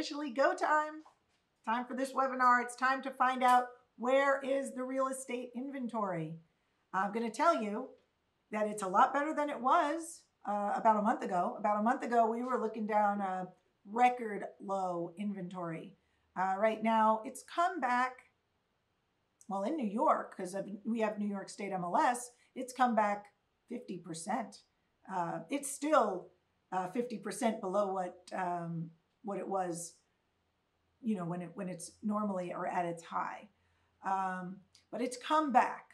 officially go time. Time for this webinar. It's time to find out where is the real estate inventory. I'm going to tell you that it's a lot better than it was about a month ago. About a month ago, we were looking down a record low inventory. Right now, it's come back, well, in New York, because we have New York State MLS, it's come back 50%. It's still 50% below what it was, you know, when it's normally or at its high. But it's come back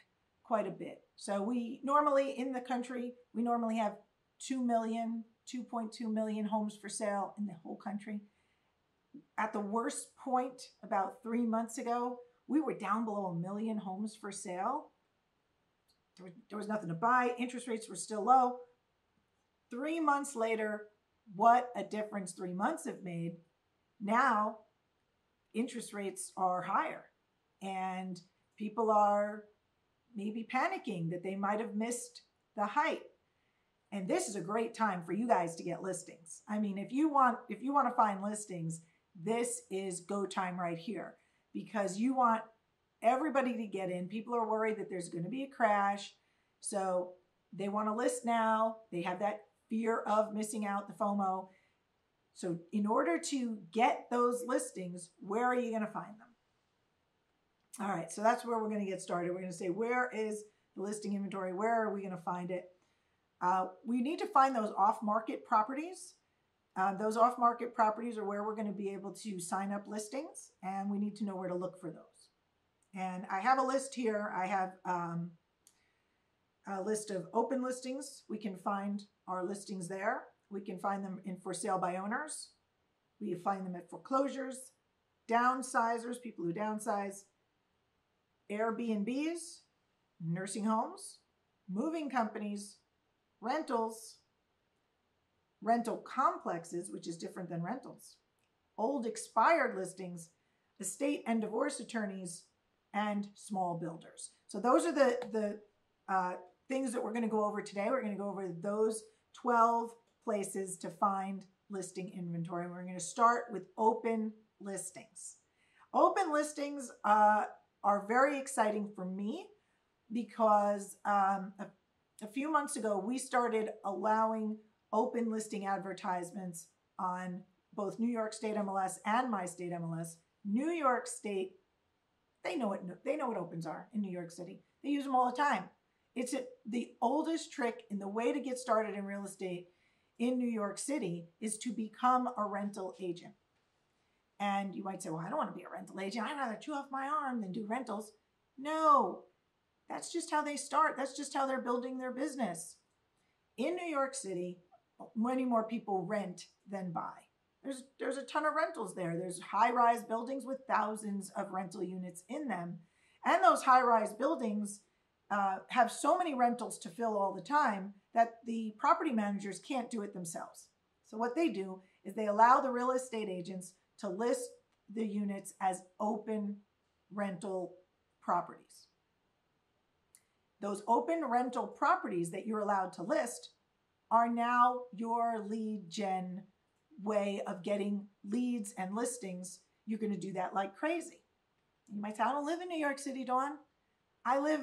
quite a bit. So we normally in the country, we normally have 2 million, 2.2 million homes for sale in the whole country. At the worst point about 3 months ago, we were down below 1 million homes for sale. There was nothing to buy. Interest rates were still low. 3 months later, what a difference 3 months have made. Now, interest rates are higher and people are maybe panicking that they might have missed the hype. And this is a great time for you guys to get listings. I mean, if you want to find listings, this is go time right here, because you want everybody to get in. People are worried that there's going to be a crash. So they want to list now. They have that fear of missing out, the FOMO. So in order to get those listings, where are you going to find them? All right, so that's where we're going to get started. We're going to say, where is the listing inventory? Where are we going to find it? We need to find those off-market properties. Those off-market properties are where we're going to be able to sign up listings, and we need to know where to look for those. And I have a list here. I have a list of open listings. We can find our listings there. We can find them in for sale by owners. We find them at foreclosures, downsizers, people who downsize, Airbnbs, nursing homes, moving companies, rentals, rental complexes, which is different than rentals, old expired listings, estate and divorce attorneys, and small builders. So those are the things that we're going to go over today. We're going to go over those 12 places to find listing inventory. We're going to start with open listings. Open listings are very exciting for me because a few months ago, we started allowing open listing advertisements on both New York State MLS and My State MLS. New York State, they know what opens are in New York City. They use them all the time. It's the oldest trick, and the way to get started in real estate in New York City is to become a rental agent. And you might say, well, I don't want to be a rental agent. I'd rather chew off my arm than do rentals. No, that's just how they start. That's just how they're building their business. In New York City, many more people rent than buy. There's a ton of rentals there. There's high-rise buildings with thousands of rental units in them. And those high-rise buildings have so many rentals to fill all the time that the property managers can't do it themselves. So what they do is they allow the real estate agents to list the units as open rental properties. Those open rental properties that you're allowed to list are now your lead gen way of getting leads and listings. You're going to do that like crazy. You might say, I don't live in New York City, Dawn. I live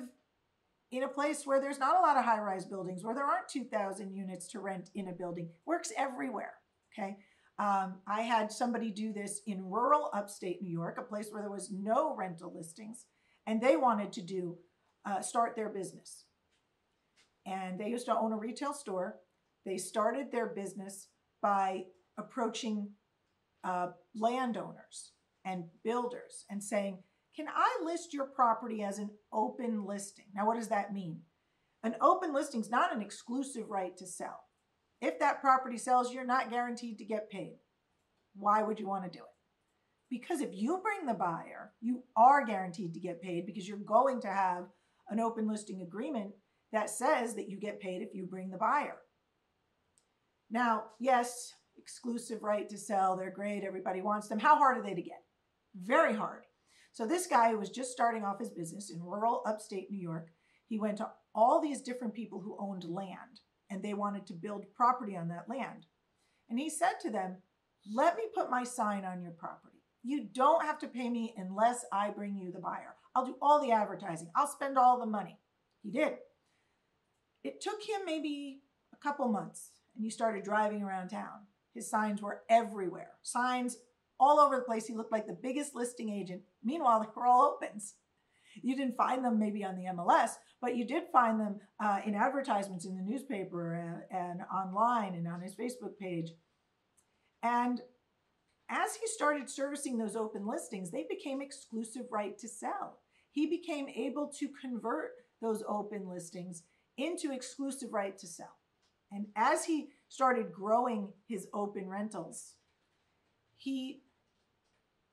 in a place where there's not a lot of high-rise buildings, where there aren't 2,000 units to rent in a building. Works everywhere, okay? I had somebody do this in rural upstate New York, a place where there was no rental listings, and they wanted to do start their business. And they used to own a retail store. They started their business by approaching landowners and builders and saying, can I list your property as an open listing? Now, what does that mean? An open listing is not an exclusive right to sell. If that property sells, you're not guaranteed to get paid. Why would you want to do it? Because if you bring the buyer, you are guaranteed to get paid because you're going to have an open listing agreement that says that you get paid if you bring the buyer. Now, yes, exclusive right to sell. They're great. Everybody wants them. How hard are they to get? Very hard. So this guy who was just starting off his business in rural upstate New York, he went to all these different people who owned land, and they wanted to build property on that land. And he said to them, Let me put my sign on your property. You don't have to pay me unless I bring you the buyer. I'll do all the advertising. I'll spend all the money. He did. It took him maybe a couple months, and you started driving around town. His signs were everywhere. Signs all over the place. He looked like the biggest listing agent. Meanwhile, they were all opens. You didn't find them maybe on the MLS, but you did find them in advertisements in the newspaper and online and on his Facebook page. And as he started servicing those open listings, they became exclusive right to sell. He became able to convert those open listings into exclusive right to sell. And as he started growing his open rentals, he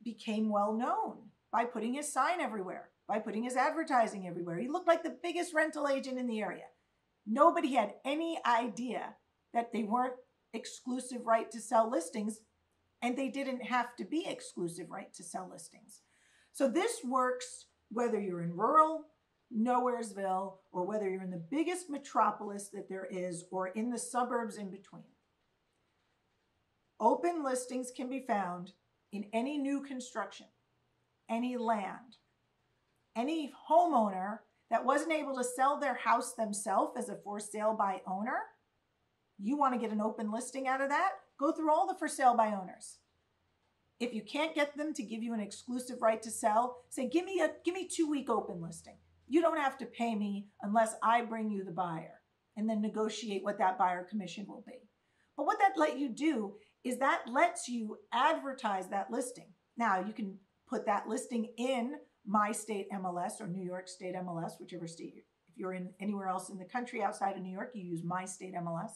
became well known by putting his sign everywhere, by putting his advertising everywhere. He looked like the biggest rental agent in the area. Nobody had any idea that they weren't exclusive right to sell listings, and they didn't have to be exclusive right to sell listings. So this works whether you're in rural Nowheresville, or whether you're in the biggest metropolis that there is, or in the suburbs in between. Open listings can be found in any new construction, any land, any homeowner that wasn't able to sell their house themselves as a for sale by owner. You want to get an open listing out of that? Go through all the for sale by owners. If you can't get them to give you an exclusive right to sell, say, give me 2-week open listing. You don't have to pay me unless I bring you the buyer, and then negotiate what that buyer commission will be. But what that let you do is that lets you advertise that listing. Now you can put that listing in my state MLS or New York State MLS, whichever state you're in. If you're in anywhere else in the country outside of New York, you use my state MLS.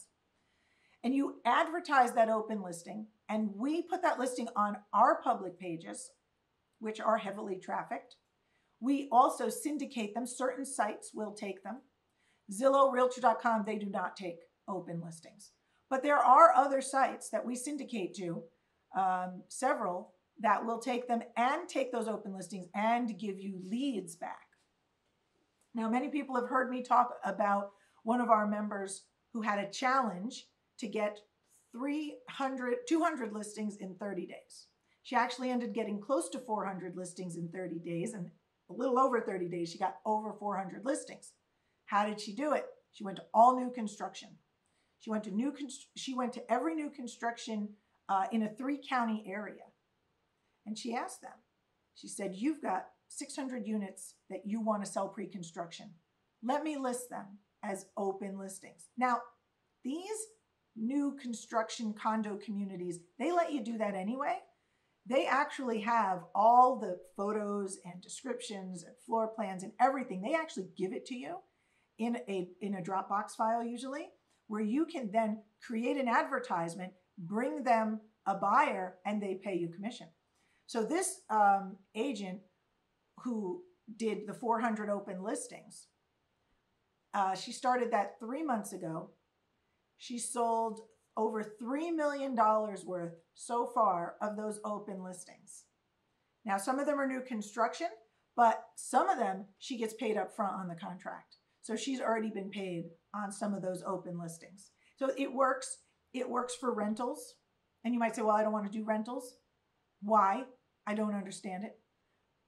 And you advertise that open listing, and we put that listing on our public pages, which are heavily trafficked. We also syndicate them. Certain sites will take them. Zillow, Realtor.com, they do not take open listings. But there are other sites that we syndicate to, several, that will take them and take those open listings and give you leads back. Now, many people have heard me talk about one of our members who had a challenge to get 200 listings in 30 days. She actually ended getting close to 400 listings in 30 days, and a little over 30 days, she got over 400 listings. How did she do it? She went to all new construction. She went to every new construction in a 3-county area. And she asked them, she said, you've got 600 units that you want to sell pre-construction. Let me list them as open listings. Now, these new construction condo communities, they let you do that anyway. They actually have all the photos and descriptions and floor plans and everything. They actually give it to you in a Dropbox file usually, where you can then create an advertisement, bring them a buyer, and they pay you commission. So this agent who did the 400 open listings, she started that 3 months ago. She sold over $3 million worth so far of those open listings. Now, some of them are new construction, but some of them she gets paid up front on the contract. So she's already been paid on some of those open listings. So it works. It works for rentals. And you might say, well, I don't want to do rentals. Why? I don't understand it.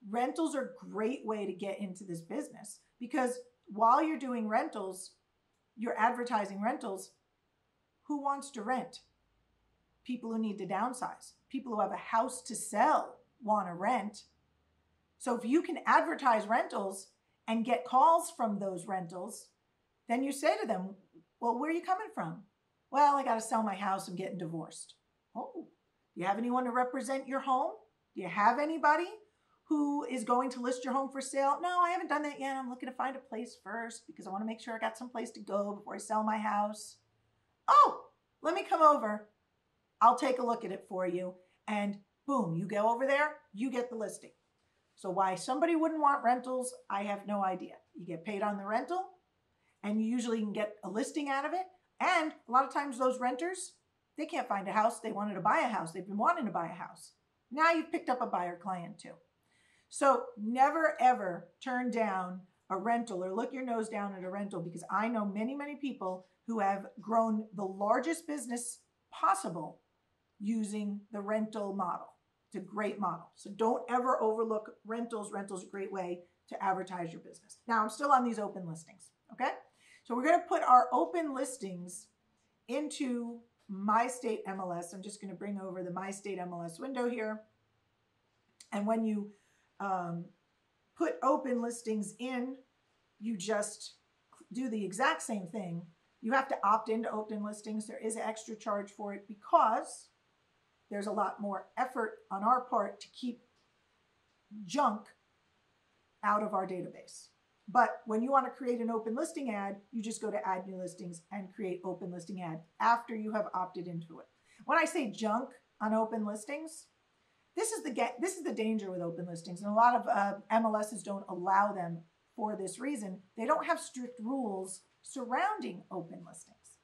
Rentals are a great way to get into this business, because while you're doing rentals, you're advertising rentals. Who wants to rent? People who need to downsize. People who have a house to sell want to rent. So if you can advertise rentals and get calls from those rentals, then you say to them, well, where are you coming from? Well, I got to sell my house. I'm getting divorced. Oh, do you have anyone to represent your home? Do you have anybody who is going to list your home for sale? No, I haven't done that yet. I'm looking to find a place first because I want to make sure I got some place to go before I sell my house. Oh, let me come over. I'll take a look at it for you. And boom, you go over there, you get the listing. So why somebody wouldn't want rentals, I have no idea. You get paid on the rental, and you usually can get a listing out of it. And a lot of times those renters, they can't find a house. They wanted to buy a house. They've been wanting to buy a house. Now you've picked up a buyer client too. So never, ever turn down a rental or look your nose down at a rental, because I know many, many people who have grown the largest business possible using the rental model. It's a great model. So don't ever overlook rentals. Rentals are a great way to advertise your business. Now I'm still on these open listings, okay? So we're gonna put our open listings into My State MLS. I'm just gonna bring over the My State MLS window here. And when you put open listings in, you just do the exact same thing. You have to opt into open listings. There is an extra charge for it because there's a lot more effort on our part to keep junk out of our database. But when you want to create an open listing ad, you just go to add new listings and create open listing ad after you have opted into it. When I say junk on open listings, this is the danger with open listings. And a lot of MLSs don't allow them for this reason. They don't have strict rules surrounding open listings.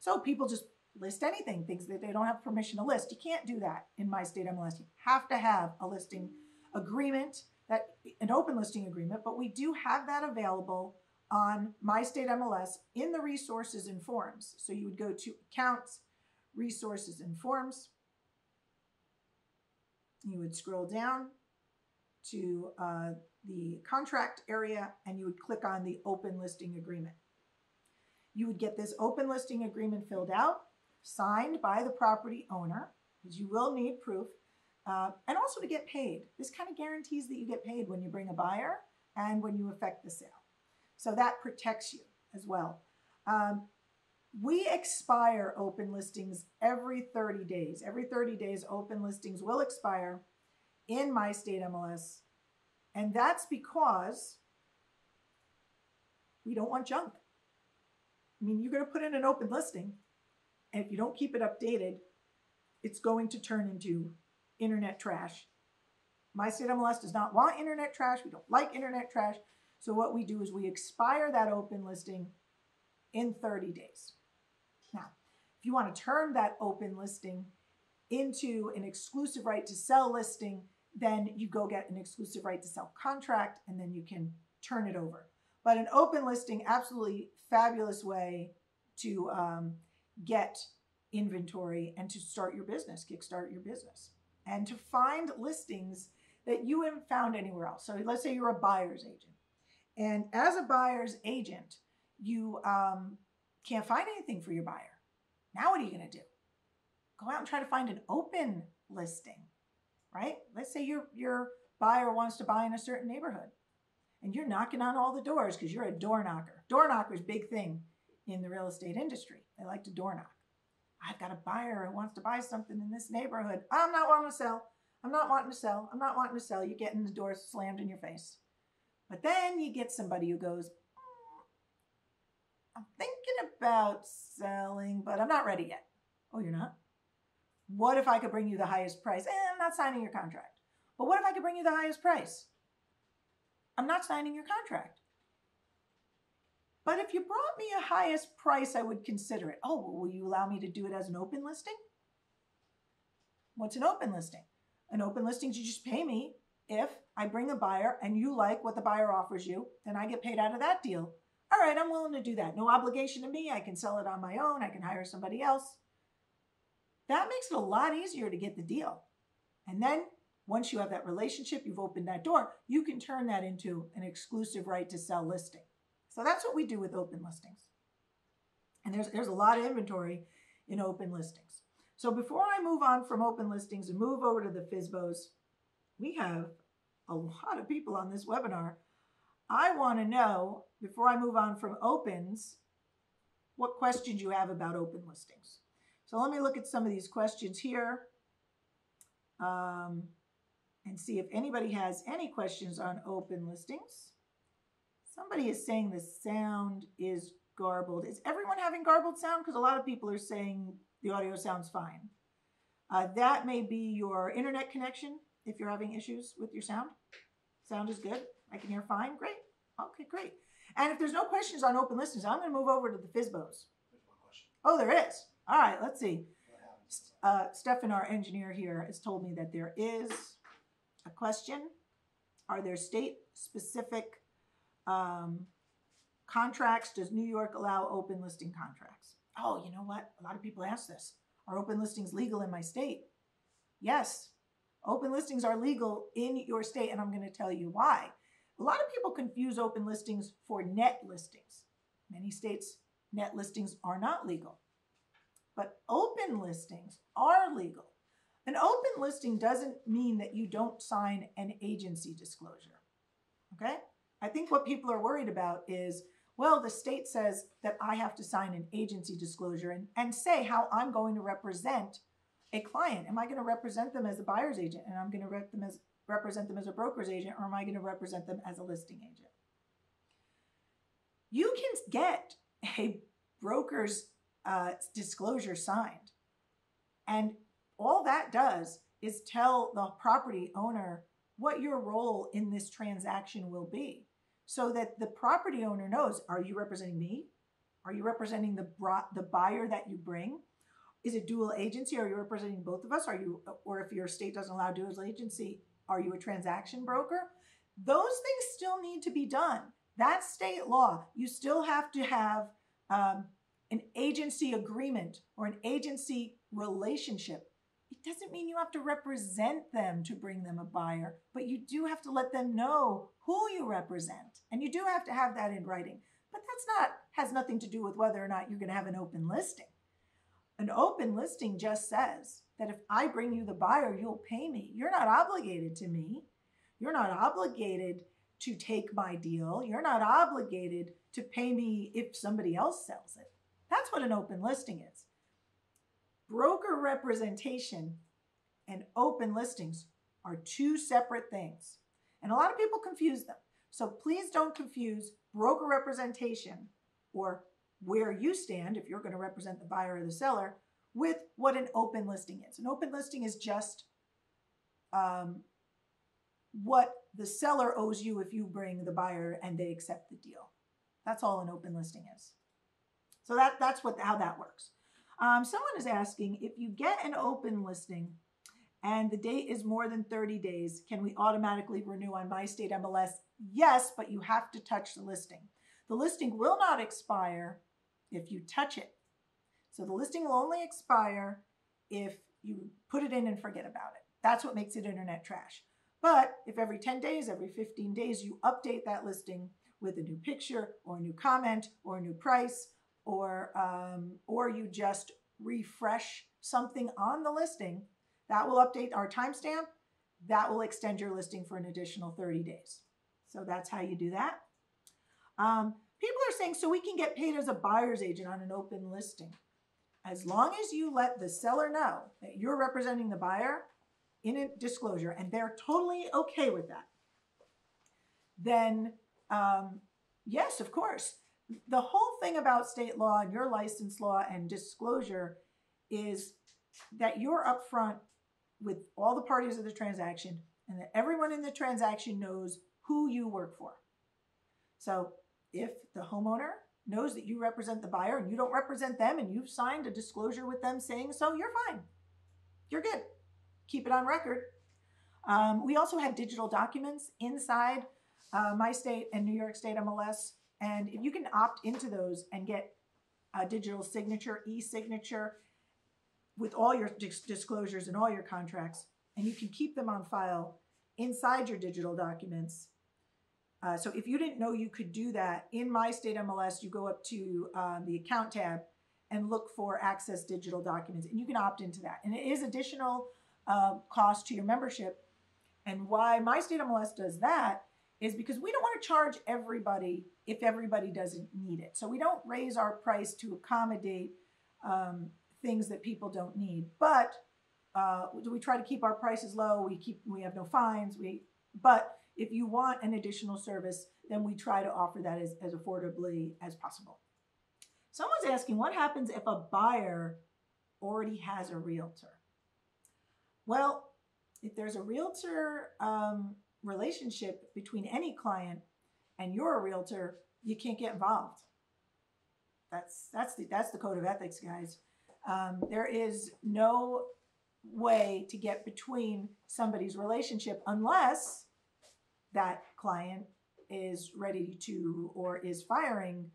So people just list anything, things that they don't have permission to list. You can't do that in My State MLS. You have to have a listing agreement, an open listing agreement, but we do have that available on My State MLS in the resources and forms. So you would go to accounts, resources and forms. You would scroll down to the contract area and you would click on the open listing agreement. You would get this open listing agreement filled out, signed by the property owner, because you will need proof, and also to get paid. This kind of guarantees that you get paid when you bring a buyer and when you effect the sale. So that protects you as well. We expire open listings every 30 days. Every 30 days, open listings will expire in My State MLS, and that's because we don't want junk. I mean, you're going to put in an open listing, and if you don't keep it updated, it's going to turn into internet trash. My State MLS does not want internet trash. We don't like internet trash. So what we do is we expire that open listing in 30 days. Now, if you want to turn that open listing into an exclusive right to sell listing, then you go get an exclusive right to sell contract, and then you can turn it over. But an open listing, absolutely fabulous way to get inventory and to start your business, kickstart your business, and to find listings that you haven't found anywhere else. So let's say you're a buyer's agent. And as a buyer's agent, you can't find anything for your buyer. Now what are you going to do? Go out and try to find an open listing, right? Let's say your buyer wants to buy in a certain neighborhood. And you're knocking on all the doors because you're a door knocker. Door knocker is a big thing in the real estate industry. They like to door knock. I've got a buyer who wants to buy something in this neighborhood. I'm not wanting to sell. I'm not wanting to sell. I'm not wanting to sell. You're getting the door slammed in your face. But then you get somebody who goes, I'm thinking about selling, but I'm not ready yet. Oh, you're not? What if I could bring you the highest price? I'm not signing your contract. But what if I could bring you the highest price? I'm not signing your contract. But if you brought me a highest price, I would consider it. Oh, well, will you allow me to do it as an open listing? What's an open listing? An open listing is you just pay me if I bring a buyer and you like what the buyer offers you, then I get paid out of that deal. All right, I'm willing to do that. No obligation to me. I can sell it on my own. I can hire somebody else. That makes it a lot easier to get the deal. And then once you have that relationship, you've opened that door, you can turn that into an exclusive right to sell listing. So that's what we do with open listings. And there's a lot of inventory in open listings. So before I move on from open listings and move over to the FSBOs, we have a lot of people on this webinar. I want to know, before I move on from opens, what questions you have about open listings. So let me look at some of these questions here. And see if anybody has any questions on open listings. Somebody is saying the sound is garbled. Is everyone having garbled sound? Because a lot of people are saying the audio sounds fine. That may be your internet connection if you're having issues with your sound. Sound is good. I can hear fine. Great. Okay, great. And if there's no questions on open listings, I'm going to move over to the FSBOs. There's one question. Oh, there is. All right, let's see. Stefan, our engineer here, has told me that there is a question. Are there state-specific contracts? Does New York allow open listing contracts? Oh, you know what? A lot of people ask this. Are open listings legal in my state? Yes, open listings are legal in your state, and I'm going to tell you why. A lot of people confuse open listings for net listings. Many states, net listings are not legal, but open listings are legal. An open listing doesn't mean that you don't sign an agency disclosure, okay? I think what people are worried about is, well, the state says that I have to sign an agency disclosure and say how I'm going to represent a client. Am I going to represent them as a buyer's agent, and I'm going to represent them as a broker's agent, or am I going to represent them as a listing agent? You can get a broker's disclosure signed, and all that does is tell the property owner what your role in this transaction will be, so that the property owner knows, are you representing me? Are you representing the buyer that you bring? Is it dual agency? Are you representing both of us? Are you, or if your state doesn't allow dual agency, are you a transaction broker? Those things still need to be done. That's state law. You still have to have an agency agreement or an agency relationship. It doesn't mean you have to represent them to bring them a buyer, but you do have to let them know who you represent. And you do have to have that in writing. But that's not, has nothing to do with whether or not you're going to have an open listing. An open listing just says that if I bring you the buyer, you'll pay me. You're not obligated to me. You're not obligated to take my deal. You're not obligated to pay me if somebody else sells it. That's what an open listing is. Broker representation and open listings are two separate things, and a lot of people confuse them. So please don't confuse broker representation, or where you stand if you're going to represent the buyer or the seller, with what an open listing is. An open listing is just what the seller owes you if you bring the buyer and they accept the deal. That's all an open listing is. So that's how that works. Someone is asking, if you get an open listing and the date is more than 30 days, can we automatically renew on My State MLS? Yes, but you have to touch the listing. The listing will not expire if you touch it. So the listing will only expire if you put it in and forget about it. That's what makes it internet trash. But if every 10 days, every 15 days, you update that listing with a new picture or a new comment or a new price, or you just refresh something on the listing, that will update our timestamp. That will extend your listing for an additional 30 days. So that's how you do that. People are saying, so we can get paid as a buyer's agent on an open listing. As long as you let the seller know that you're representing the buyer in a disclosure, and they're totally okay with that, then yes, of course. The whole thing about state law and your license law and disclosure is that you're upfront with all the parties of the transaction, and that everyone in the transaction knows who you work for. So if the homeowner knows that you represent the buyer and you don't represent them, and you've signed a disclosure with them saying so, you're fine. You're good. Keep it on record. We also have digital documents inside My State and New York State MLS. And if you can opt into those and get a digital signature, e-signature, with all your disclosures and all your contracts, and you can keep them on file inside your digital documents. So if you didn't know you could do that, in My State MLS, you go up to the account tab and look for access digital documents, and you can opt into that. And it is additional cost to your membership. And why My State MLS does that is because we don't want to charge everybody if everybody doesn't need it. So we don't raise our price to accommodate things that people don't need. But we try to keep our prices low. We have no fines. But if you want an additional service, then we try to offer that as affordably as possible. Someone's asking, what happens if a buyer already has a realtor? Well, if there's a realtor relationship between any client and you're a realtor, you can't get involved. That's the code of ethics, guys. There is no way to get between somebody's relationship unless that client is ready to, or is firing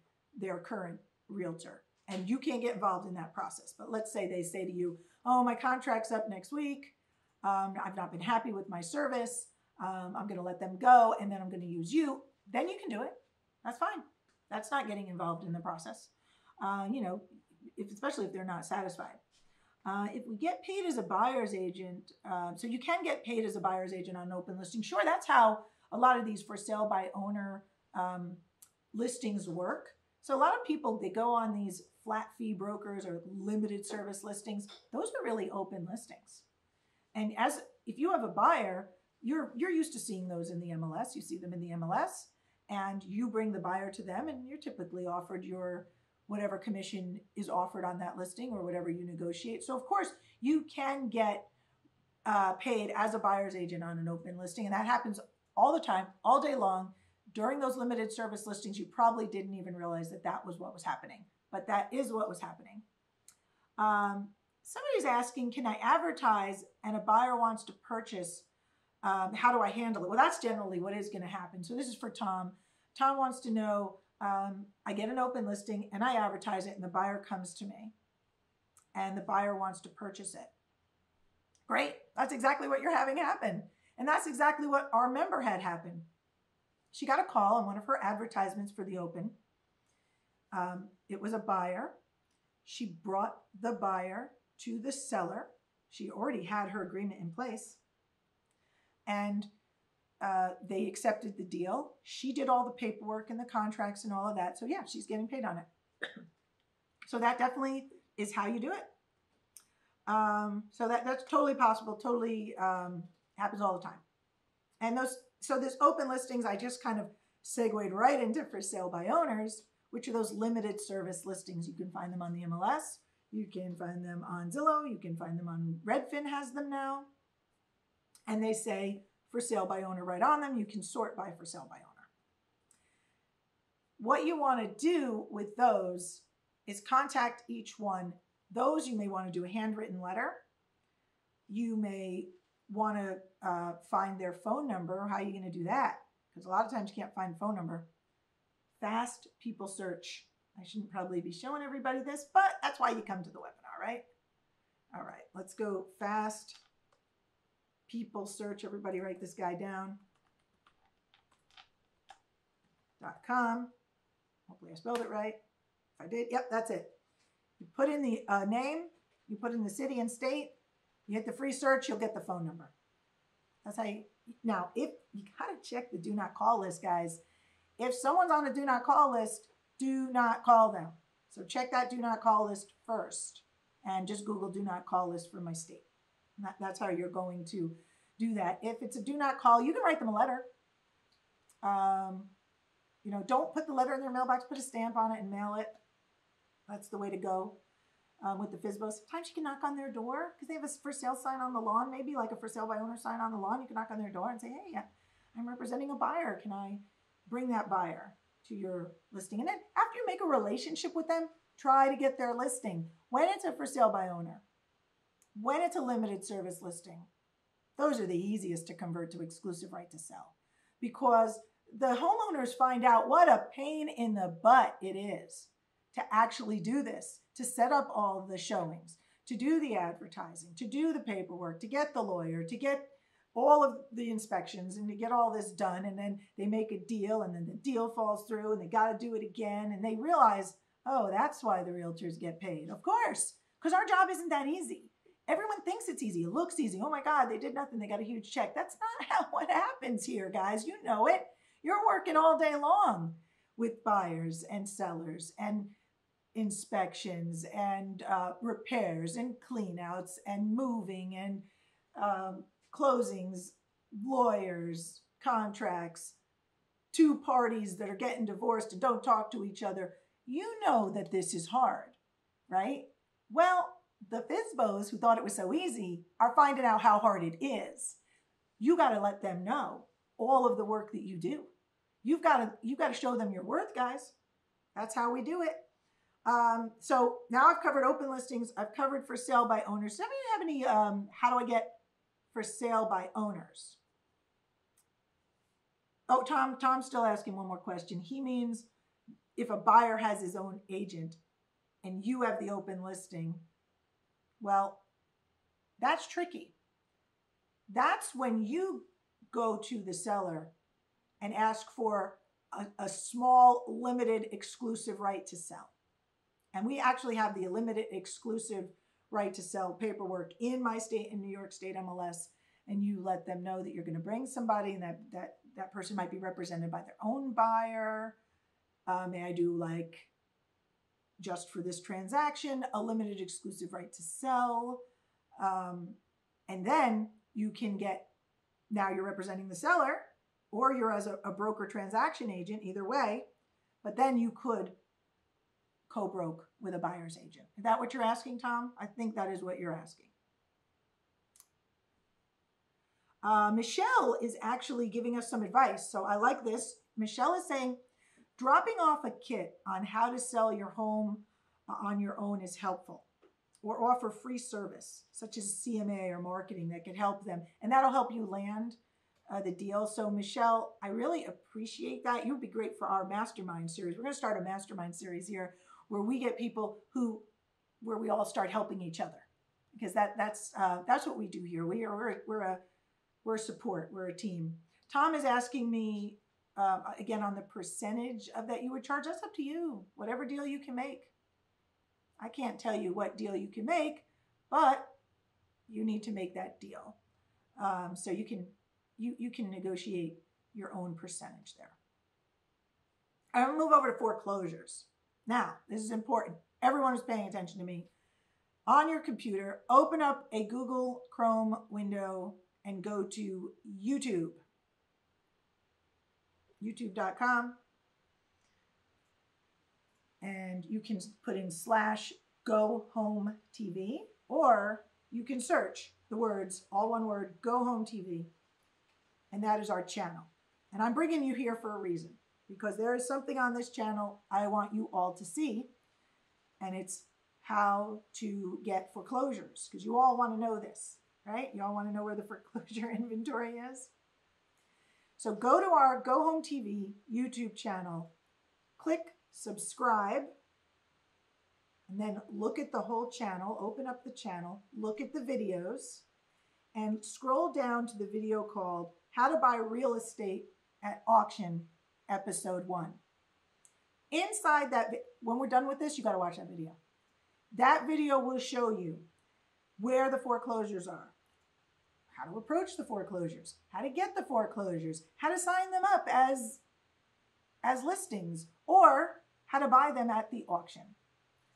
their current realtor. and you can't get involved in that process. But let's say they say to you, oh, my contract's up next week. I've not been happy with my service. I'm going to let them go, and then I'm going to use you. Then you can do it. That's fine. That's not getting involved in the process, you know, especially if they're not satisfied. If we get paid as a buyer's agent, so you can get paid as a buyer's agent on an open listing. Sure, that's how a lot of these for sale by owner listings work. So a lot of people, they go on these flat fee brokers or limited service listings. Those are really open listings. And as if you have a buyer, you're used to seeing those in the MLS. You see them in the MLS and you bring the buyer to them, and you're typically offered your whatever commission is offered on that listing or whatever you negotiate. So of course you can get paid as a buyer's agent on an open listing, and that happens all the time, all day long. During those limited service listings, you probably didn't even realize that that was what was happening, but that is what was happening. Somebody's asking, can I advertise and a buyer wants to purchase? How do I handle it? Well, that's generally what is going to happen. So this is for Tom. Tom wants to know, I get an open listing and I advertise it, and the buyer comes to me and the buyer wants to purchase it. Great. That's exactly what you're having happen. And that's exactly what our member had happen. She got a call on one of her advertisements for the open. It was a buyer. She brought the buyer to the seller. She already had her agreement in place. And they accepted the deal. She did all the paperwork and the contracts and all of that. So yeah, she's getting paid on it. So that definitely is how you do it. So that's totally possible, totally happens all the time. And those, so this open listings, I just kind of segued right into for sale by owners, which are those limited service listings. You can find them on the MLS. You can find them on Zillow. You can find them on Redfin has them now. And they say, for sale by owner right on them. You can sort by for sale by owner. What you want to do with those is contact each one. Those you may want to do a handwritten letter. You may want to find their phone number. How are you going to do that? Because a lot of times you can't find phone number. Fast People Search. I shouldn't probably be showing everybody this, but that's why you come to the webinar, right? All right, let's go Fast People Search. Everybody write this guy down. .com. Hopefully I spelled it right. If I did, yep, that's it. You put in the name, you put in the city and state, you hit the free search, you'll get the phone number. That's how you, now if you gotta check the do not call list, guys. If someone's on a do not call list, do not call them. So check that do not call list first, and just Google do not call list for my state. That's how you're going to do that. If it's a do not call, you can write them a letter. You know, don't put the letter in their mailbox, put a stamp on it and mail it. That's the way to go with the FSBO. Sometimes you can knock on their door because they have a for sale sign on the lawn, maybe like a for sale by owner sign on the lawn. You can knock on their door and say, hey, I'm representing a buyer. Can I bring that buyer to your listing? And then after you make a relationship with them, try to get their listing. When it's a for sale by owner, when it's a limited service listing, those are the easiest to convert to exclusive right to sell, because the homeowners find out what a pain in the butt it is to actually do this, to set up all the showings, to do the advertising, to do the paperwork, to get the lawyer, to get all of the inspections and to get all this done. And then they make a deal and then the deal falls through and they got to do it again. And they realize, oh, that's why the realtors get paid. Of course, because our job isn't that easy. Everyone thinks it's easy. It looks easy. Oh my God, they did nothing. They got a huge check. That's not how what happens here, guys. You know it. You're working all day long with buyers and sellers and inspections and repairs and cleanouts and moving and closings, lawyers, contracts, two parties that are getting divorced and don't talk to each other. You know that this is hard, right? Well, the FSBOs who thought it was so easy are finding out how hard it is. You got to let them know all of the work that you do. You've got to show them your worth, guys. That's how we do it. So now I've covered open listings. I've covered for sale by owners. Does anybody have any, how do I get for sale by owners? Oh, Tom's still asking one more question. He means if a buyer has his own agent, and you have the open listing, well, that's tricky. That's when you go to the seller and ask for a small, limited, exclusive right to sell. And we actually have the limited exclusive right to sell paperwork in my state, in New York State MLS, and you let them know that you're going to bring somebody and that person might be represented by their own buyer. May I do, like, just for this transaction, a limited exclusive right to sell. And then you can get, now you're representing the seller or you're as a broker transaction agent, either way, but then you could co-broke with a buyer's agent. Is that what you're asking, Tom? I think that is what you're asking. Michelle is actually giving us some advice. So I like this. Michelle is saying, dropping off a kit on how to sell your home on your own is helpful, or offer free service such as CMA or marketing that could help them. And that'll help you land the deal. So Michelle, I really appreciate that. You would be great for our mastermind series. We're going to start a mastermind series here where we get people where we all start helping each other, because that's what we do here. We're support. We're a team. Tom is asking me, again, on the percentage of that you would charge. That's up to you, whatever deal you can make. I can't tell you what deal you can make, but you need to make that deal. So you can negotiate your own percentage there. I'm going to move over to foreclosures. Now, this is important. Everyone is paying attention to me. On your computer, open up a Google Chrome window and go to YouTube. YouTube.com. And you can put in /GoHome TV, or you can search the words, all one word, GoHome TV. And that is our channel. And I'm bringing you here for a reason, because there is something on this channel I want you all to see. And it's how to get foreclosures, because you all want to know this, right? You all want to know where the foreclosure inventory is. So go to our GoHome TV YouTube channel, click subscribe, and then look at the whole channel, open up the channel, look at the videos, and scroll down to the video called How to Buy Real Estate at Auction, Episode 1. Inside that, when we're done with this, you got to watch that video. That video will show you where the foreclosures are, how to approach the foreclosures, how to get the foreclosures, how to sign them up as listings, or how to buy them at the auction.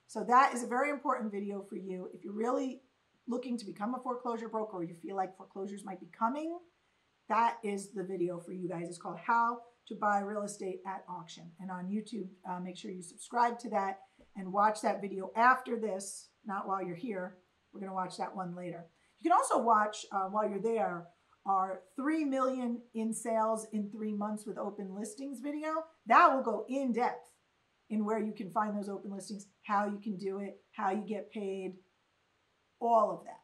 So that is a very important video for you. If you're really looking to become a foreclosure broker, or you feel like foreclosures might be coming, that is the video for you guys. It's called How to Buy Real Estate at Auction. And on YouTube, make sure you subscribe to that and watch that video after this, not while you're here. We're going to watch that one later. You can also watch, while you're there, our 3 million in sales in 3 months with open listings video. That will go in depth in where you can find those open listings, how you can do it, how you get paid, all of that.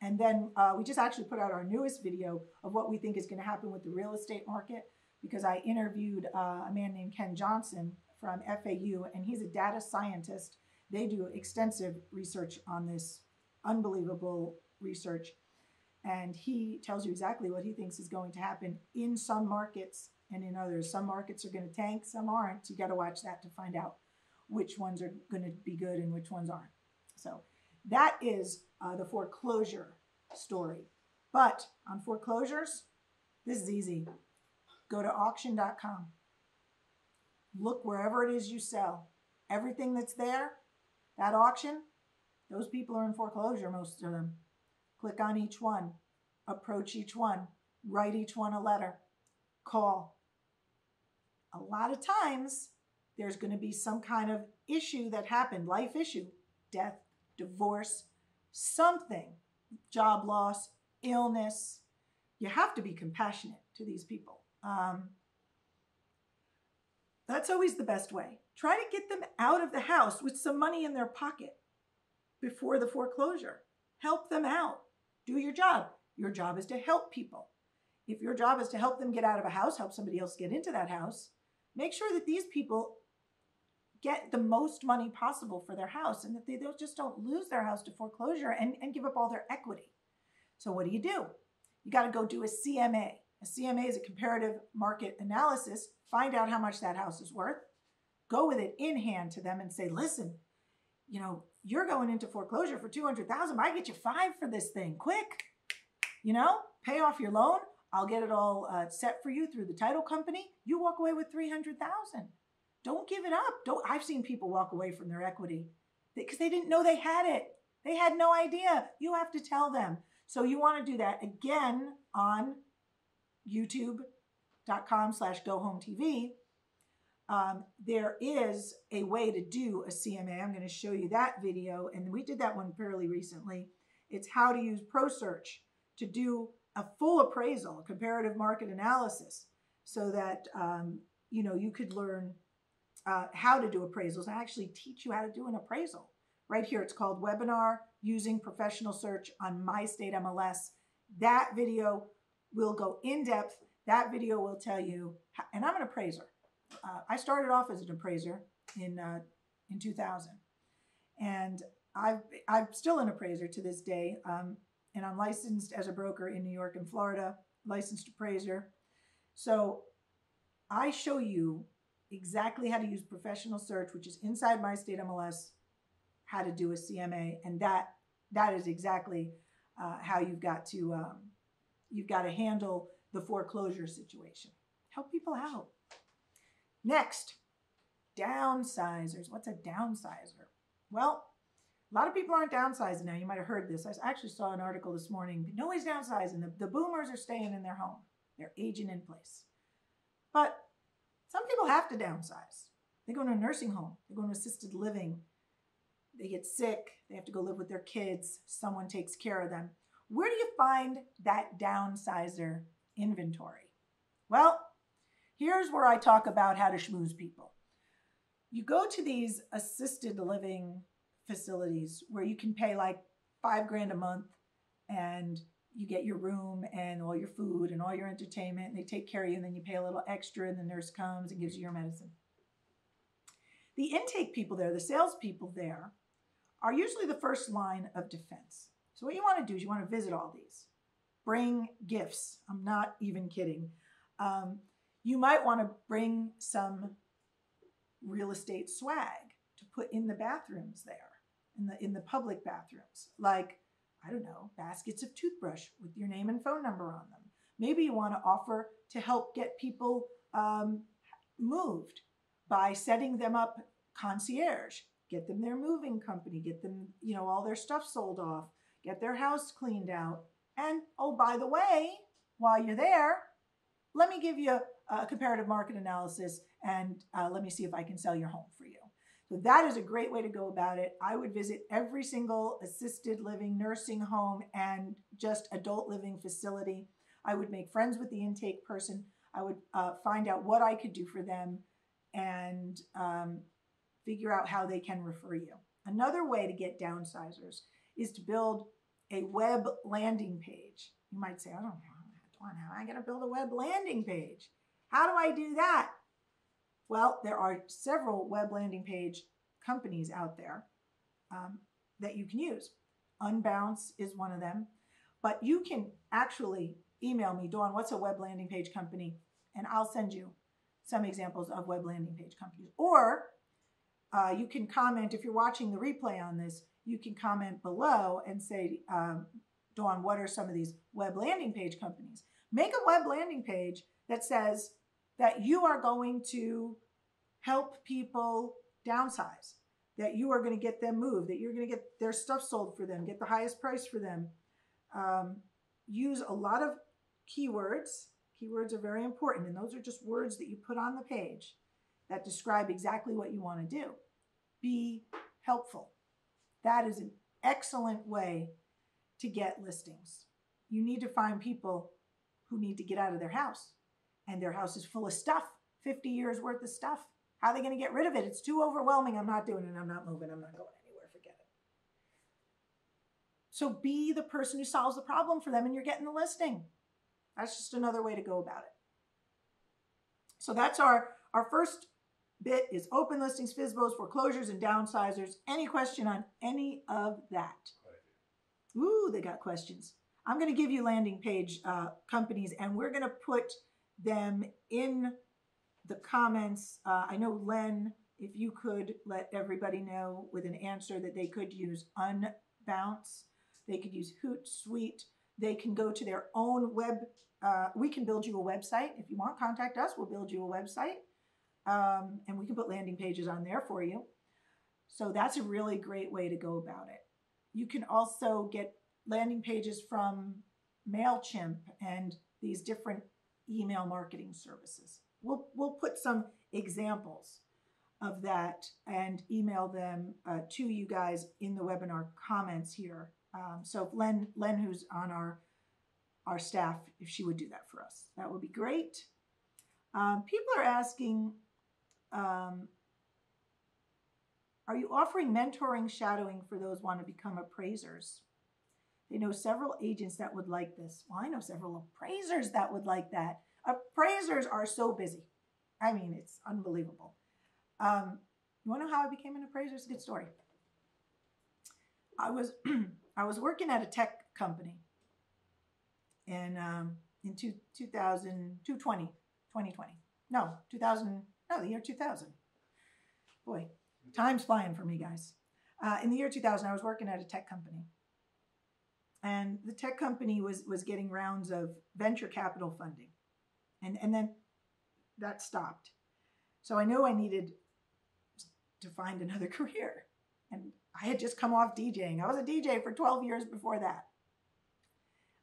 And then we just actually put out our newest video of what we think is going to happen with the real estate market, because I interviewed a man named Ken Johnson from FAU, and he's a data scientist. They do extensive research on this, unbelievable research. And he tells you exactly what he thinks is going to happen in some markets and in others. Some markets are going to tank, some aren't. So you got to watch that to find out which ones are going to be good and which ones aren't. So that is the foreclosure story. But on foreclosures, this is easy. Go to auction.com. Look wherever it is you sell. Everything that's there, that auction, those people are in foreclosure, most of them. Click on each one, approach each one, write each one a letter, call. A lot of times, there's going to be some kind of issue that happened, life issue, death, divorce, something, job loss, illness. You have to be compassionate to these people. That's always the best way. Try to get them out of the house with some money in their pocket before the foreclosure. Help them out. Do your job. Your job is to help people. If your job is to help them get out of a house, help somebody else get into that house, make sure that these people get the most money possible for their house, and that they just don't lose their house to foreclosure and give up all their equity. So what do? You got to go do a CMA. A CMA is a comparative market analysis. Find out how much that house is worth. Go with it in hand to them and say, listen, you know, you're going into foreclosure for $200,000. I get you $5 for this thing. Quick, you know, pay off your loan. I'll get it all set for you through the title company. You walk away with $300,000. Don't give it up. I've seen people walk away from their equity because they didn't know they had it. They had no idea. You have to tell them. So you want to do that again on youtube.com/GoHomeTV. There is a way to do a CMA. I'm going to show you that video. And we did that one fairly recently. It's how to use ProSearch to do a full appraisal, a comparative market analysis, so that you know, you could learn how to do appraisals. I actually teach you how to do an appraisal right here. It's called Webinar Using Professional Search on My State MLS. That video will go in depth. That video will tell you how, and I'm an appraiser. I started off as an appraiser in 2000, and I'm still an appraiser to this day. And I'm licensed as a broker in New York and Florida, licensed appraiser. So I show you exactly how to use professional search, which is inside My State MLS, how to do a CMA. And that is exactly how you've got to handle the foreclosure situation. Help people out. Next, downsizers. What's a downsizer? Well, a lot of people aren't downsizing now. You might have heard this. I actually saw an article this morning. Nobody's downsizing. The boomers are staying in their home. They're aging in place. But some people have to downsize. They go to a nursing home. They go to assisted living. They get sick. They have to go live with their kids. Someone takes care of them. Where do you find that downsizer inventory? Well, here's where I talk about how to schmooze people. You go to these assisted living facilities where you can pay like $5 grand a month and you get your room and all your food and all your entertainment, and they take care of you, and then you pay a little extra and the nurse comes and gives you your medicine. The intake people there, the salespeople there, are usually the first line of defense. So what you want to do is you want to visit all these. Bring gifts. I'm not even kidding. You might want to bring some real estate swag to put in the bathrooms there. In the public bathrooms, like, I don't know, baskets of toothbrush with your name and phone number on them. Maybe you want to offer to help get people moved by setting them up concierge, get them their moving company, get them, you know, all their stuff sold off, get their house cleaned out. And, oh, by the way, while you're there, let me give you a comparative market analysis and let me see if I can sell your home for you. So that is a great way to go about it. I would visit every single assisted living, nursing home, and just adult living facility. I would make friends with the intake person. I would find out what I could do for them and figure out how they can refer you. Another way to get downsizers is to build a web landing page. You might say, I don't know how I'm going to build a web landing page. How do I do that? Well, there are several web landing page companies out there that you can use. Unbounce is one of them. But you can actually email me, Dawn, what's a web landing page company? And I'll send you some examples of web landing page companies. Or you can comment, if you're watching the replay on this, you can comment below and say, Dawn, what are some of these web landing page companies? Make a web landing page that says that you are going to help people downsize, that you are going to get them moved, that you're going to get their stuff sold for them, get the highest price for them. Use a lot of keywords. Keywords are very important, and those are just words that you put on the page that describe exactly what you want to do. Be helpful. That is an excellent way to get listings. You need to find people who need to get out of their house, and their house is full of stuff, 50 years worth of stuff. How are they going to get rid of it? It's too overwhelming. I'm not doing it. I'm not moving. I'm not going anywhere. Forget it. So be the person who solves the problem for them, and you're getting the listing. That's just another way to go about it. So that's our first bit is open listings, FSBOs, foreclosures, and downsizers. Any question on any of that? Ooh, they got questions. I'm going to give you landing page companies, and we're going to put them in the comments. I know, Len, if you could let everybody know with an answer that they could use Unbounce. They could use HootSuite. They can go to their own web. We can build you a website. If you want, contact us. We'll build you a website. And we can put landing pages on there for you. So that's a really great way to go about it. You can also get landing pages from MailChimp and these different email marketing services. We'll put some examples of that and email them to you guys in the webinar comments here. So if Len, who's on our staff, if she would do that for us, that would be great. People are asking, are you offering mentoring, shadowing for those who want to become appraisers? They know several agents that would like this. Well, I know several appraisers that would like that. Appraisers are so busy. I mean, it's unbelievable. You want to know how I became an appraiser? It's a good story. I was working at a tech company and in 2000. Boy, time's flying for me, guys. In the year 2000, I was working at a tech company. And the tech company was getting rounds of venture capital funding. And then that stopped. So I knew I needed to find another career. And I had just come off DJing. I was a DJ for 12 years before that.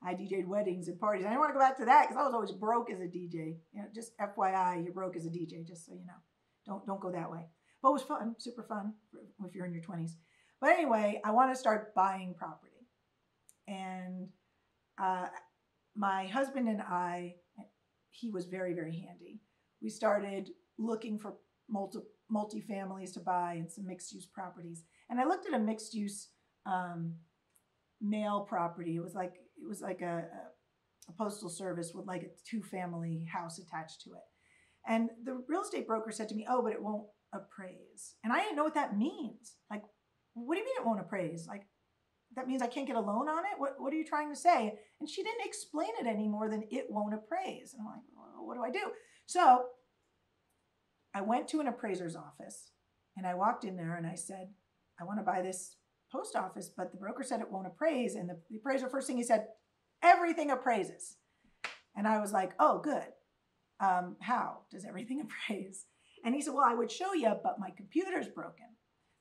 I DJ'd weddings and parties. I didn't want to go back to that because I was always broke as a DJ. You know, just FYI, you're broke as a DJ, just so you know. Don't go that way. But it was fun, super fun if you're in your 20s. But anyway, I want to start buying property. And my husband and I, he was very, very handy. We started looking for multi-families to buy and some mixed-use properties. And I looked at a mixed-use mail property. It was like a postal service with like a two-family house attached to it. And the real estate broker said to me, oh, but it won't appraise. And I didn't know what that means. Like, what do you mean it won't appraise? Like, that means I can't get a loan on it? What are you trying to say? And she didn't explain it any more than it won't appraise. And I'm like, well, what do I do? So I went to an appraiser's office and I walked in there and I said, I want to buy this post office, but the broker said it won't appraise. And the appraiser, first thing he said, everything appraises. And I was like, oh, good. How does everything appraise? And he said, well, I would show you, but my computer's broken.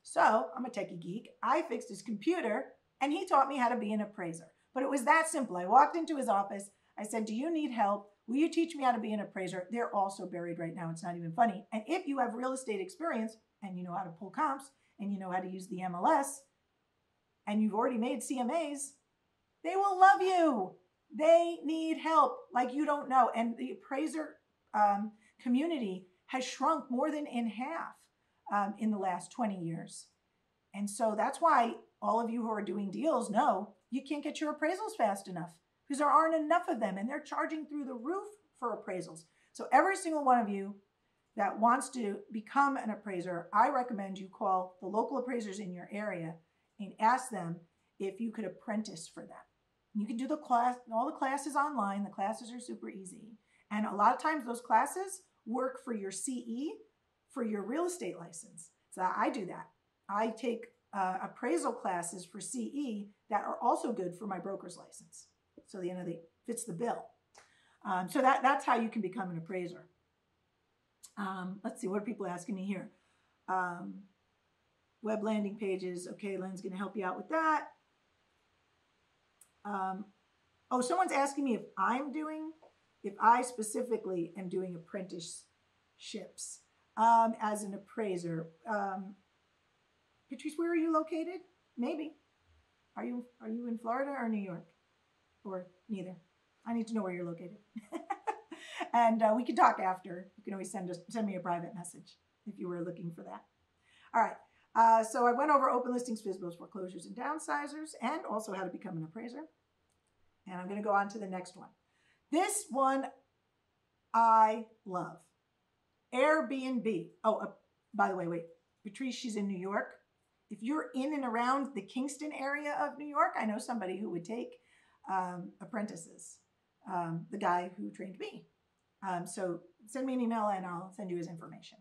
So I'm a techie geek. I fixed his computer and he taught me how to be an appraiser. But it was that simple. I walked into his office. I said, do you need help? Will you teach me how to be an appraiser? They're all so buried right now. It's not even funny. And if you have real estate experience and you know how to pull comps and you know how to use the MLS and you've already made CMAs, they will love you. They need help like you don't know. And the appraiser community has shrunk more than in half in the last 20 years. And so that's why all of you who are doing deals know you can't get your appraisals fast enough because there aren't enough of them and they're charging through the roof for appraisals. So every single one of you that wants to become an appraiser, I recommend you call the local appraisers in your area and ask them if you could apprentice for them. You can do the class, all the classes online. The classes are super easy. And a lot of times those classes work for your CE, for your real estate license. So I do that. I take appraisal classes for CE that are also good for my broker's license. So the end of the fits the bill. So that's how you can become an appraiser. Let's see, what are people asking me here? Web landing pages. Okay, Len's going to help you out with that. Oh, someone's asking me if I specifically am doing apprenticeships as an appraiser. Patrice, where are you located? Maybe. Are you in Florida or New York? Or neither? I need to know where you're located. And we can talk after. You can always send me a private message if you were looking for that. All right. So I went over open listings, FSBOs, foreclosures, and downsizers, and also how to become an appraiser. And I'm going to go on to the next one. This one I love. Airbnb. Oh, By the way, wait, Patrice, she's in New York. If you're in and around the Kingston area of New York, I know somebody who would take apprentices, the guy who trained me. So send me an email and I'll send you his information.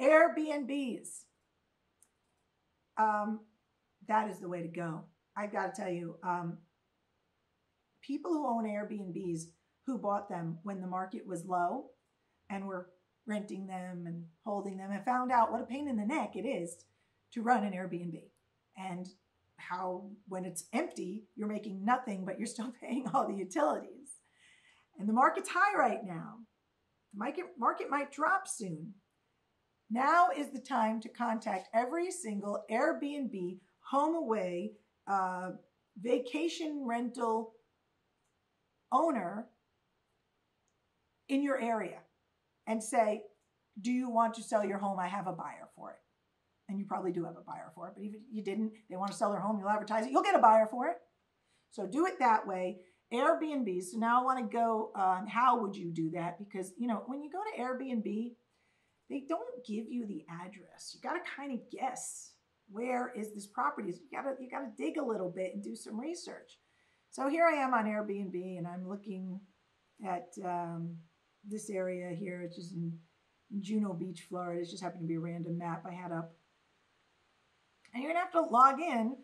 Airbnbs. That is the way to go. I've got to tell you, people who own Airbnbs who bought them when the market was low and were renting them and holding them and found out what a pain in the neck it is to run an Airbnb and how when it's empty, you're making nothing, but you're still paying all the utilities. And the market's high right now. The market might drop soon. Now is the time to contact every single Airbnb, HomeAway, vacation rental owner in your area and say, do you want to sell your home? I have a buyer for it. And you probably do have a buyer for it, but if you didn't, they want to sell their home, you'll advertise it, you'll get a buyer for it. So do it that way. Airbnb, so now I want to go on how would you do that? Because, you know, when you go to Airbnb, they don't give you the address. You got to kind of guess where is this property. You got to dig a little bit and do some research. So here I am on Airbnb and I'm looking at this area here, which is in Juneau Beach, Florida. It just happened to be a random map I had up. And you're going to have to log in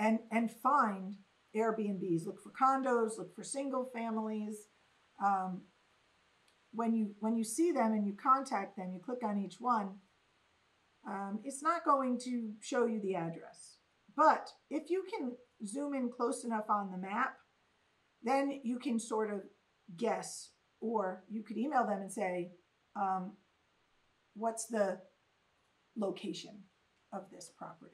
and find Airbnbs. Look for condos, look for single families. When you see them and you contact them, you click on each one, it's not going to show you the address. But if you can zoom in close enough on the map, then you can sort of guess, or you could email them and say, what's the location of this property.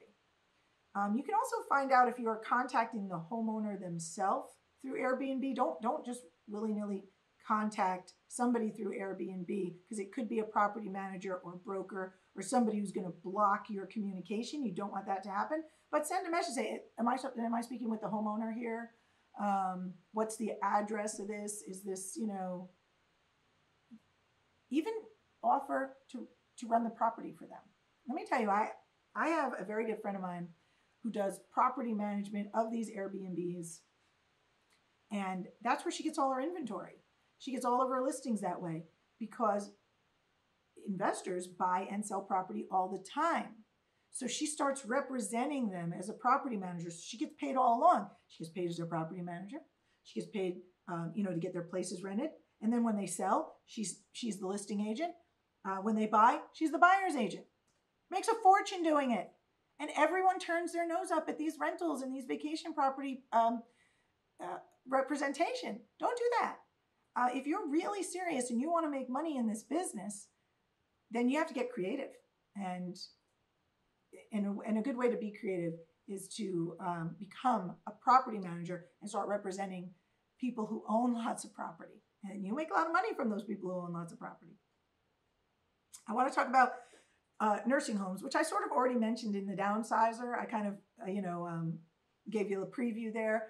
You can also find out if you are contacting the homeowner themselves through Airbnb. Don't just willy-nilly contact somebody through Airbnb, because it could be a property manager or broker or somebody who's going to block your communication. You don't want that to happen. But send a message, say, am I speaking with the homeowner here? What's the address of this? Is this, you know, even offer to run the property for them. Let me tell you, I have a very good friend of mine who does property management of these Airbnbs, and that's where she gets all her inventory. She gets all of her listings that way because investors buy and sell property all the time. So she starts representing them as a property manager. So she gets paid all along. She gets paid as their property manager. She gets paid, you know, to get their places rented. And then when they sell, she's the listing agent. When they buy, she's the buyer's agent. Makes a fortune doing it. And everyone turns their nose up at these rentals and these vacation property representation. Don't do that. If you're really serious and you want to make money in this business, then you have to get creative. And a good way to be creative is to become a property manager and start representing people who own lots of property. And you make a lot of money from those people who own lots of property. I want to talk about nursing homes, which I sort of already mentioned in the downsizer. I kind of, you know, gave you a preview there.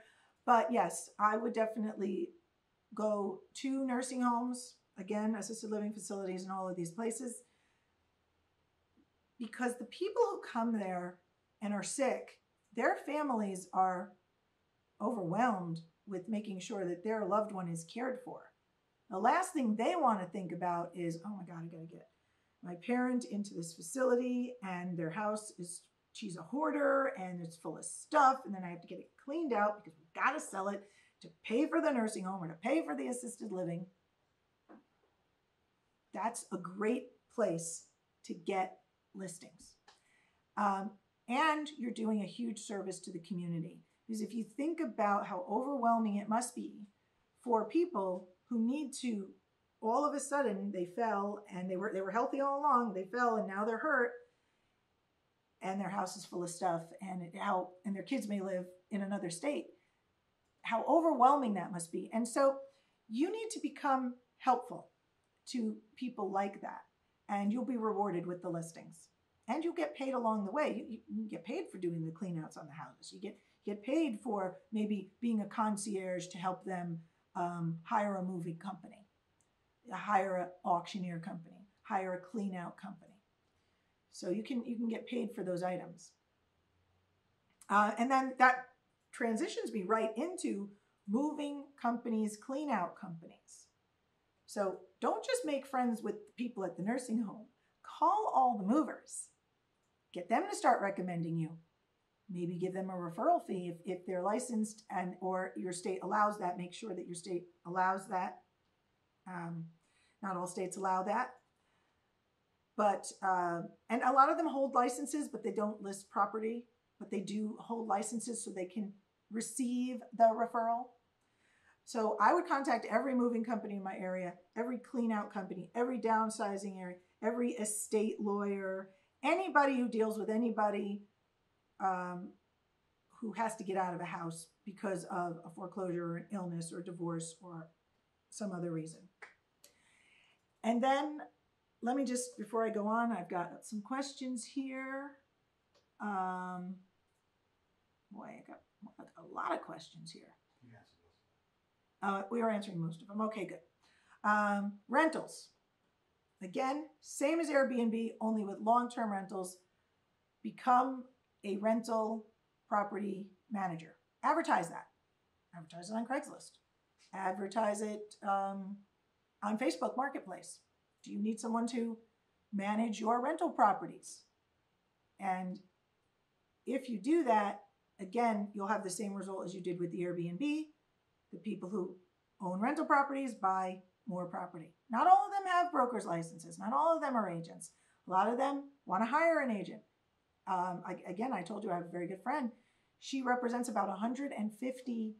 But yes, I would definitely go to nursing homes, again, assisted living facilities and all of these places, because the people who come there and are sick, their families are overwhelmed with making sure that their loved one is cared for. The last thing they want to think about is, oh my God, I got to get my parent into this facility and their house is, she's a hoarder and it's full of stuff. And then I have to get it cleaned out because we've got to sell it to pay for the nursing home or to pay for the assisted living. That's a great place to get listings. And you're doing a huge service to the community. Because if you think about how overwhelming it must be for people who need to, all of a sudden they fell and they were healthy all along, they fell and now they're hurt and their house is full of stuff and their kids may live in another state. How overwhelming that must be. And so you need to become helpful to people like that, and you'll be rewarded with the listings. And you'll get paid along the way. You get paid for doing the cleanouts on the houses. You get paid for maybe being a concierge to help them hire a moving company, hire an auctioneer company, hire a clean out company. So you can get paid for those items. And then that transitions me right into moving companies, clean out companies. So don't just make friends with the people at the nursing home. Call all the movers. Get them to start recommending you. Maybe give them a referral fee if they're licensed and or your state allows that. Make sure that your state allows that. Not all states allow that. But, and a lot of them hold licenses, but they don't list property, but they do hold licenses so they can receive the referral. So I would contact every moving company in my area, every clean out company, every downsizing area, every estate lawyer, anybody who deals with anybody who has to get out of a house because of a foreclosure or an illness or divorce or some other reason. And then let me just, before I go on, I've got some questions here. Boy, I got a lot of questions here. Yes. We are answering most of them. Okay, good. Rentals. Again, same as Airbnb, only with long-term rentals. Become a rental property manager. Advertise that. Advertise it on Craigslist. Advertise it on Facebook Marketplace. Do you need someone to manage your rental properties? And if you do that, again, you'll have the same result as you did with the Airbnb. The people who own rental properties buy more property. Not all of them have broker's licenses. Not all of them are agents. A lot of them want to hire an agent. Again, I told you I have a very good friend. She represents about 150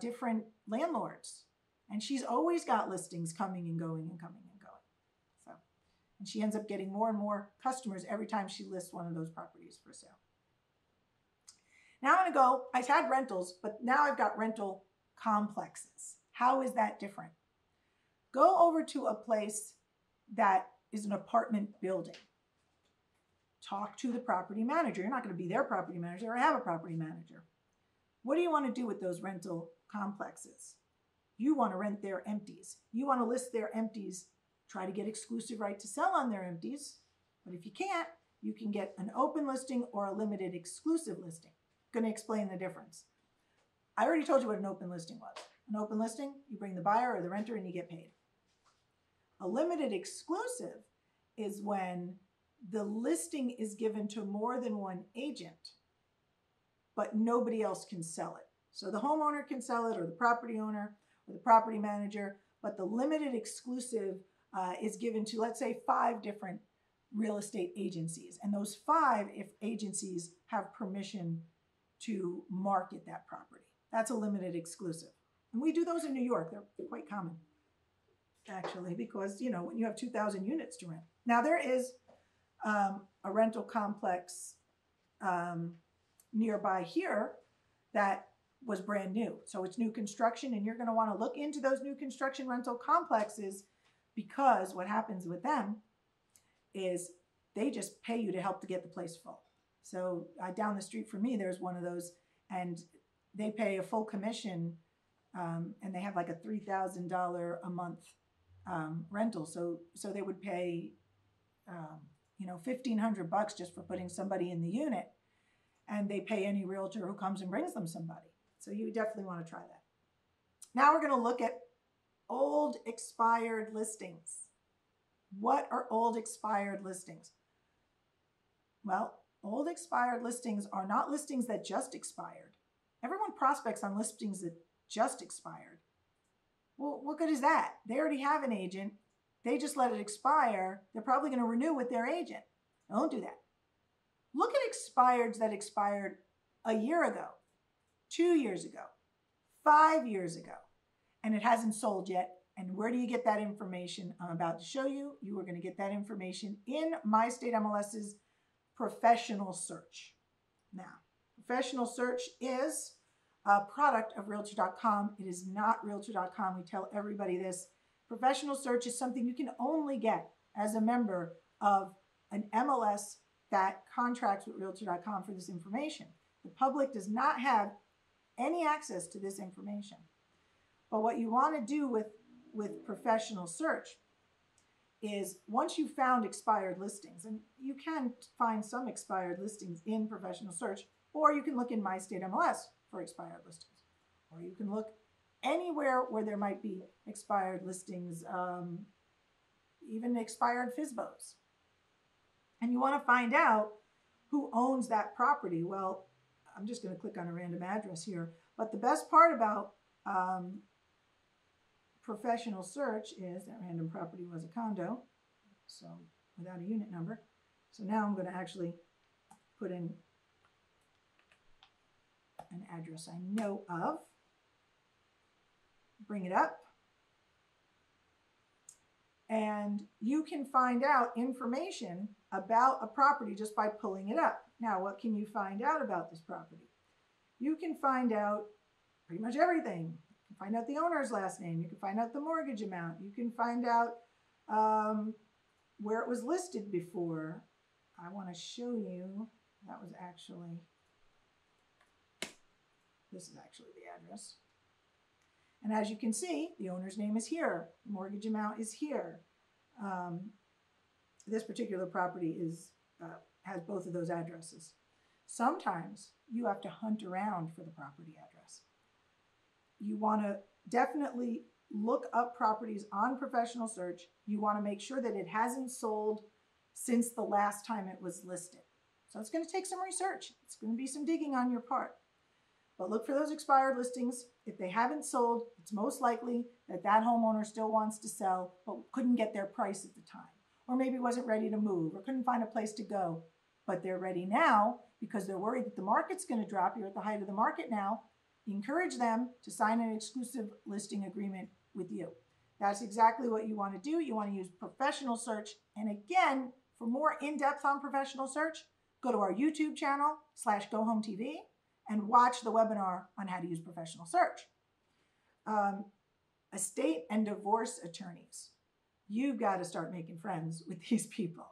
different landlords. And she's always got listings coming and going and coming and going. So, and she ends up getting more and more customers every time she lists one of those properties for sale. Now I'm going to go, I had rentals, but now I've got rental complexes. How is that different? Go over to a place that is an apartment building. Talk to the property manager. You're not going to be their property manager or have a property manager. What do you want to do with those rental complexes? You want to rent their empties. You want to list their empties. Try to get exclusive right to sell on their empties. But if you can't, you can get an open listing or a limited exclusive listing. Going to explain the difference. I already told you what an open listing was. An open listing, you bring the buyer or the renter and you get paid. A limited exclusive is when the listing is given to more than one agent, but nobody else can sell it. So the homeowner can sell it or the property owner or the property manager, but the limited exclusive is given to, let's say, 5 different real estate agencies. And those 5, if agencies have permission to market that property. That's a limited exclusive. And we do those in New York. They're quite common, actually, because, you know, when you have 2,000 units to rent. Now, there is a rental complex nearby here that was brand new. So it's new construction, and you're going to want to look into those new construction rental complexes because what happens with them is they just pay you to help to get the place full. So down the street from me, there's one of those, and they pay a full commission, and they have like a $3,000 a month rental. So they would pay, you know, $1,500 just for putting somebody in the unit, and they pay any realtor who comes and brings them somebody. So you definitely want to try that. Now we're going to look at old expired listings. What are old expired listings? Well, old expired listings are not listings that just expired. Everyone prospects on listings that just expired. Well, what good is that? They already have an agent. They just let it expire. They're probably going to renew with their agent. Don't do that. Look at expireds that expired a year ago, 2 years ago, 5 years ago, and it hasn't sold yet. And where do you get that information? I'm about to show you. You are going to get that information in My State MLS's professional search. Now, professional search is a product of Realtor.com. It is not Realtor.com. We tell everybody this. Professional search is something you can only get as a member of an MLS that contracts with Realtor.com for this information. The public does not have any access to this information. But what you want to do with professional search is once you found expired listings, and you can find some expired listings in professional search, or you can look in My State MLS for expired listings, or you can look anywhere where there might be expired listings, even expired FSBOs. And you want to find out who owns that property. Well, I'm just going to click on a random address here. But the best part about professional search is that random property was a condo, so without a unit number. So now I'm going to actually put in an address I know of, bring it up, and you can find out information about a property just by pulling it up. Now, what can you find out about this property? You can find out pretty much everything. You can find out the owner's last name. You can find out the mortgage amount. You can find out where it was listed before. I want to show you, that was actually, this is actually the address. And as you can see, the owner's name is here. The mortgage amount is here. This particular property is has both of those addresses. Sometimes you have to hunt around for the property address. You want to definitely look up properties on professional search. You want to make sure that it hasn't sold since the last time it was listed. So it's going to take some research. It's going to be some digging on your part. But look for those expired listings. If they haven't sold, it's most likely that that homeowner still wants to sell, but couldn't get their price at the time. Or maybe wasn't ready to move or couldn't find a place to go, but they're ready now because they're worried that the market's going to drop. You're at the height of the market now. Encourage them to sign an exclusive listing agreement with you. That's exactly what you want to do. You want to use professional search. And again, for more in-depth on professional search, go to our YouTube channel /GoHomeTV. And watch the webinar on how to use professional search. Estate and divorce attorneys. You've got to start making friends with these people.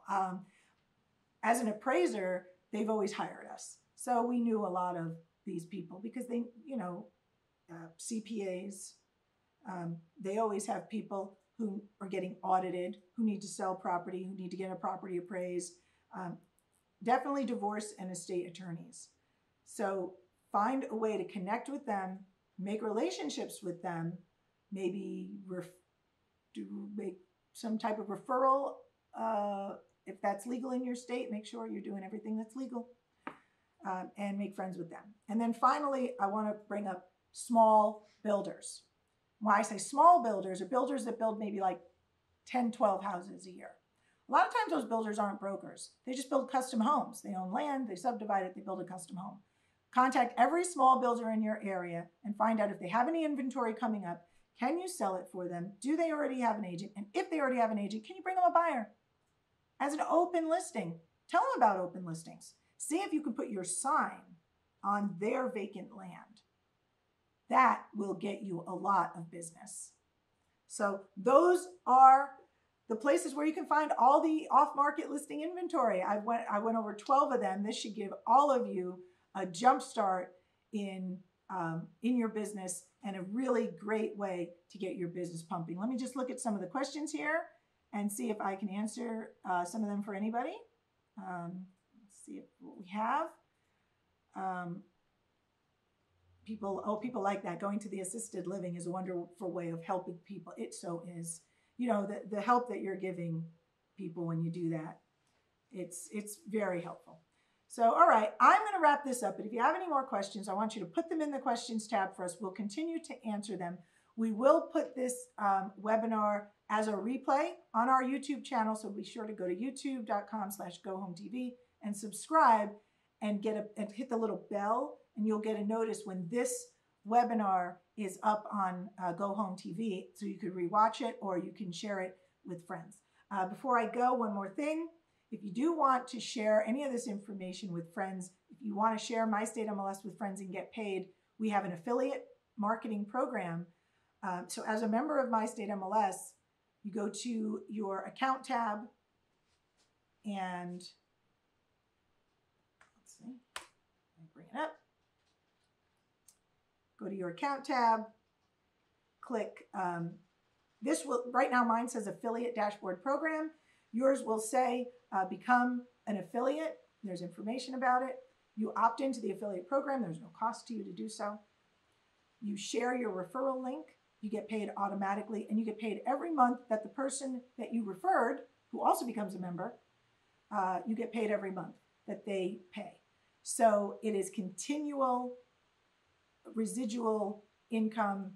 As an appraiser, they've always hired us. So we knew a lot of these people because they, you know, CPAs, they always have people who are getting audited, who need to sell property, who need to get a property appraised. Definitely divorce and estate attorneys. So find a way to connect with them, make relationships with them, maybe make some type of referral. If that's legal in your state, make sure you're doing everything that's legal and make friends with them. And then finally, I want to bring up small builders. When I say small builders, are builders that build maybe like 10, 12 houses a year. A lot of times those builders aren't brokers. They just build custom homes. They own land, they subdivide it, they build a custom home. Contact every small builder in your area and find out if they have any inventory coming up. Can you sell it for them? Do they already have an agent? And if they already have an agent, can you bring them a buyer? As an open listing, tell them about open listings. See if you can put your sign on their vacant land. That will get you a lot of business. So those are the places where you can find all the off-market listing inventory. I went over 12 of them. This should give all of you a jump start in your business and a really great way to get your business pumping. Let me just look at some of the questions here and see if I can answer some of them for anybody. Let's see what we have. People like that. Going to the assisted living is a wonderful way of helping people. It so is. You know, the help that you're giving people when you do that, it's very helpful. So, all right, I'm going to wrap this up. But if you have any more questions, I want you to put them in the questions tab for us. We'll continue to answer them. We will put this webinar as a replay on our YouTube channel. So be sure to go to youtube.com/GoHomeTV and subscribe and hit the little bell. And you'll get a notice when this webinar is up on GoHome TV. So you could rewatch it or you can share it with friends. Before I go, one more thing. If you do want to share any of this information with friends, if you want to share My State MLS with friends and get paid, we have an affiliate marketing program. So as a member of My State MLS, you go to your account tab and let's see, let me bring it up. Go to your account tab, click This will, right now mine says affiliate dashboard program. Yours will say become an affiliate. There's information about it. You opt into the affiliate program. There's no cost to you to do so. You share your referral link. You get paid automatically, and you get paid every month that the person that you referred, who also becomes a member, you get paid every month that they pay. So it is continual residual income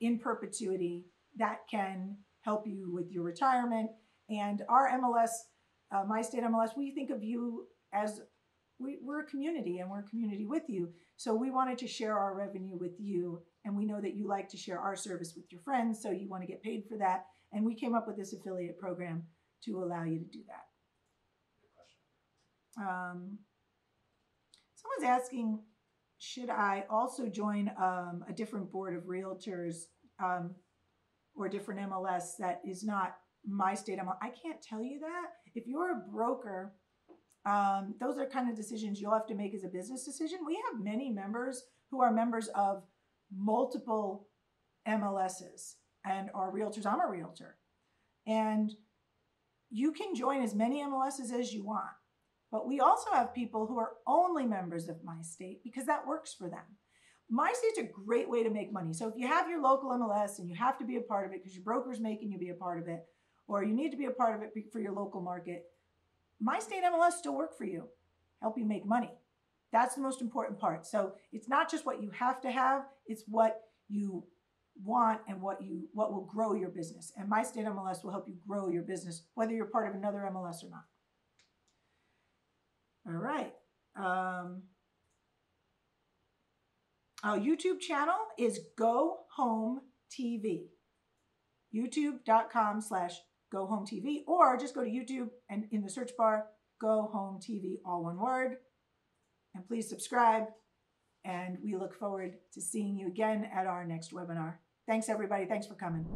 in perpetuity that can help you with your retirement. And our MLS, My State MLS, we think of you as, we're a community, and we're a community with you. So we wanted to share our revenue with you. And we know that you like to share our service with your friends, so you want to get paid for that. And we came up with this affiliate program to allow you to do that. Someone's asking, should I also join a different board of realtors or a different MLS that is not My State MLS? I can't tell you that. If you're a broker, those are kind of decisions you'll have to make as a business decision. We have many members who are members of multiple MLSs and are realtors. I'm a realtor. And you can join as many MLSs as you want. But we also have people who are only members of My State because that works for them. My State's a great way to make money. So if you have your local MLS and you have to be a part of it because your broker's making you be a part of it, or you need to be a part of it for your local market, My State MLS still work for you, help you make money. That's the most important part. So it's not just what you have to have, it's what you want and what will grow your business. And My State MLS will help you grow your business, whether you're part of another MLS or not. All right. Our YouTube channel is GoHome TV, youtube.com/GoHomeTV, or just go to YouTube and in the search bar, GoHome TV, all one word. And please subscribe, and we look forward to seeing you again at our next webinar. Thanks, everybody. Thanks for coming.